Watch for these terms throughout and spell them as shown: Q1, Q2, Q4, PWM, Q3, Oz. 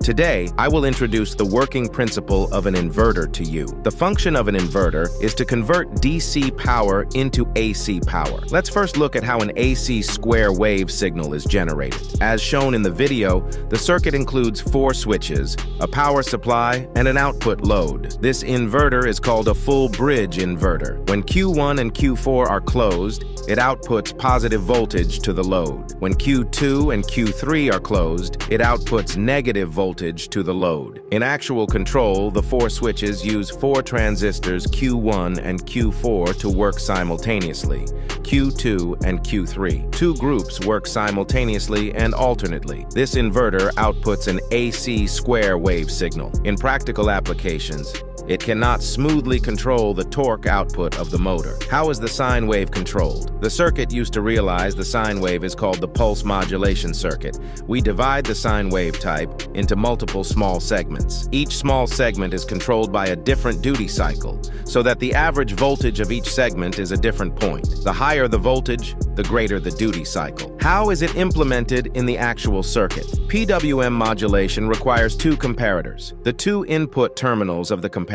Today, I will introduce the working principle of an inverter to you. The function of an inverter is to convert DC power into AC power. Let's first look at how an AC square wave signal is generated. As shown in the video, the circuit includes 4 switches, a power supply, and an output load. This inverter is called a full bridge inverter. When Q1 and Q4 are closed, it outputs positive voltage to the load. When Q2 and Q3 are closed, it outputs negative voltage to the load. In actual control, the 4 switches use 4 transistors Q1 and Q4 to work simultaneously, Q2 and Q3. 2 groups work simultaneously and alternately. This inverter outputs an AC square wave signal. In practical applications, it cannot smoothly control the torque output of the motor. How is the sine wave controlled? The circuit used to realize the sine wave is called the pulse modulation circuit. We divide the sine wave type into multiple small segments. Each small segment is controlled by a different duty cycle, so that the average voltage of each segment is a different point. The higher the voltage, the greater the duty cycle. How is it implemented in the actual circuit? PWM modulation requires 2 comparators. The 2 input terminals of the comparator,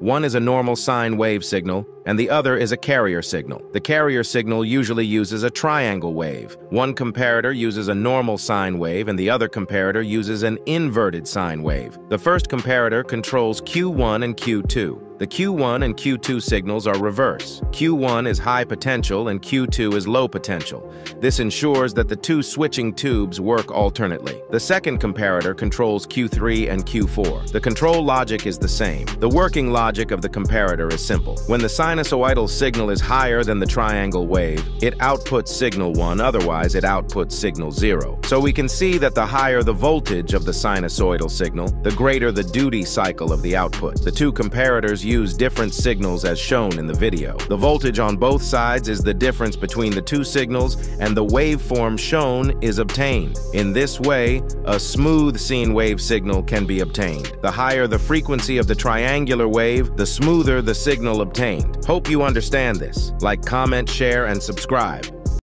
one is a normal sine wave signal, and the other is a carrier signal. The carrier signal usually uses a triangle wave. One comparator uses a normal sine wave, and the other comparator uses an inverted sine wave. The first comparator controls Q1 and Q2. The Q1 and Q2 signals are reverse. Q1 is high potential and Q2 is low potential. This ensures that the 2 switching tubes work alternately. The second comparator controls Q3 and Q4. The control logic is the same. The working logic of the comparator is simple. When the sinusoidal signal is higher than the triangle wave, it outputs signal 1, otherwise it outputs signal 0. So we can see that the higher the voltage of the sinusoidal signal, the greater the duty cycle of the output. The 2 comparators use different signals as shown in the video. The voltage on both sides is the difference between the 2 signals, and the waveform shown is obtained. In this way, a smooth sine wave signal can be obtained. The higher the frequency of the triangular wave, the smoother the signal obtained. Hope you understand this. Like, comment, share, and subscribe.